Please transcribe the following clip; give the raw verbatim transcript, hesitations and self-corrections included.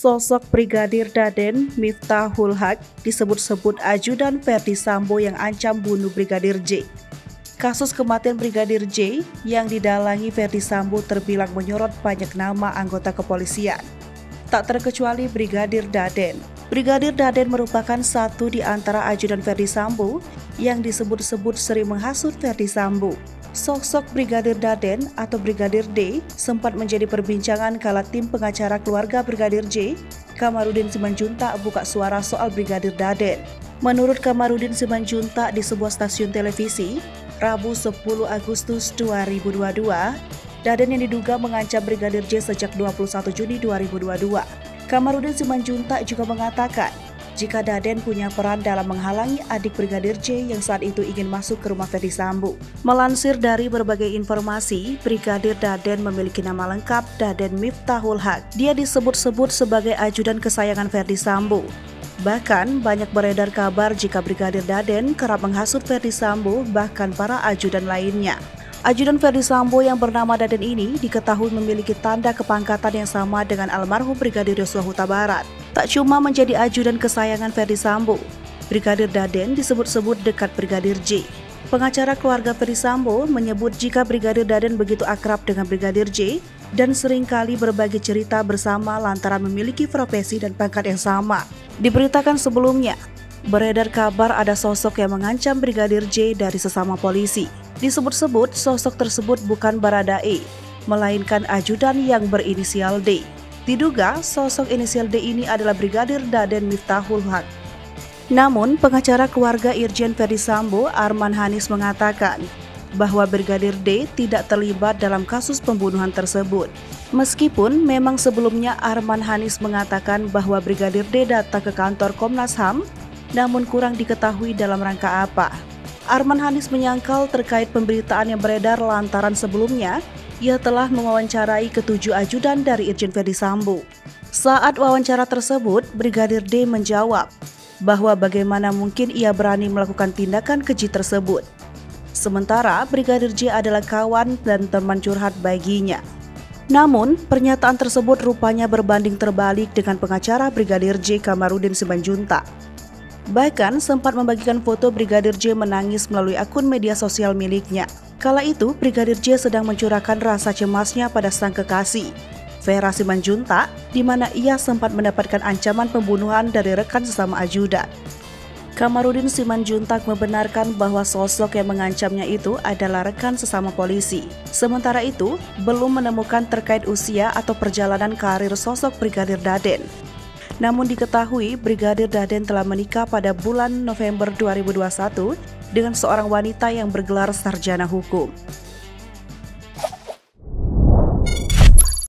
Sosok Brigadir Daden Miftahul Haq disebut-sebut ajudan Ferdy Sambo yang ancam bunuh Brigadir J. Kasus kematian Brigadir J yang didalangi Ferdy Sambo terbilang menyorot banyak nama anggota kepolisian. Tak terkecuali Brigadir Daden. Brigadir Daden merupakan satu di antara ajudan Ferdy Sambo yang disebut-sebut sering menghasut Ferdy Sambo. Sosok Brigadir Daden atau Brigadir D sempat menjadi perbincangan kala tim pengacara keluarga Brigadir J, Kamaruddin Simanjuntak, buka suara soal Brigadir Daden. Menurut Kamaruddin Simanjuntak di sebuah stasiun televisi, Rabu sepuluh Agustus dua ribu dua puluh dua, Daden yang diduga mengancam Brigadir J sejak dua puluh satu Juni dua ribu dua puluh dua. Kamaruddin Simanjuntak juga mengatakan jika Daden punya peran dalam menghalangi adik Brigadir J yang saat itu ingin masuk ke rumah Ferdy Sambo. Melansir dari berbagai informasi, Brigadir Daden memiliki nama lengkap Daden Miftahul Haq. Dia disebut-sebut sebagai ajudan kesayangan Ferdy Sambo. Bahkan banyak beredar kabar jika Brigadir Daden kerap menghasut Ferdy Sambo, bahkan para ajudan lainnya. Ajudan Ferdy Sambo yang bernama Daden ini diketahui memiliki tanda kepangkatan yang sama dengan almarhum Brigadir Yosua Huta Barat. Tak cuma menjadi ajudan kesayangan Ferdy Sambo, Brigadir Daden disebut-sebut dekat Brigadir J. Pengacara keluarga Ferdy Sambo menyebut jika Brigadir Daden begitu akrab dengan Brigadir J dan seringkali berbagi cerita bersama lantaran memiliki profesi dan pangkat yang sama. Diberitakan sebelumnya, beredar kabar ada sosok yang mengancam Brigadir J dari sesama polisi. Disebut-sebut sosok tersebut bukan Barada E, melainkan ajudan yang berinisial D. Diduga sosok inisial D ini adalah Brigadir Daden Miftahul Haq. Namun, pengacara keluarga Irjen Ferdy Sambo, Arman Hanis, mengatakan bahwa Brigadir D tidak terlibat dalam kasus pembunuhan tersebut. Meskipun memang sebelumnya Arman Hanis mengatakan bahwa Brigadir D datang ke kantor Komnas H A M, namun kurang diketahui dalam rangka apa. Arman Hanis menyangkal terkait pemberitaan yang beredar lantaran sebelumnya ia telah mewawancarai ketujuh ajudan dari Irjen Ferdy Sambo. Saat wawancara tersebut, Brigadir D menjawab bahwa bagaimana mungkin ia berani melakukan tindakan keji tersebut. Sementara Brigadir J adalah kawan dan teman curhat baginya. Namun, pernyataan tersebut rupanya berbanding terbalik dengan pengacara Brigadir J, Kamaruddin Simanjuntak. Bahkan sempat membagikan foto Brigadir J menangis melalui akun media sosial miliknya. Kala itu, Brigadir J sedang mencurahkan rasa cemasnya pada sang kekasih, Vera Simanjuntak, di mana ia sempat mendapatkan ancaman pembunuhan dari rekan sesama ajudan. Kamaruddin Simanjuntak membenarkan bahwa sosok yang mengancamnya itu adalah rekan sesama polisi. Sementara itu, belum menemukan terkait usia atau perjalanan karir sosok Brigadir Daden. Namun diketahui Brigadir Daden telah menikah pada bulan November dua ribu dua puluh satu dengan seorang wanita yang bergelar sarjana hukum.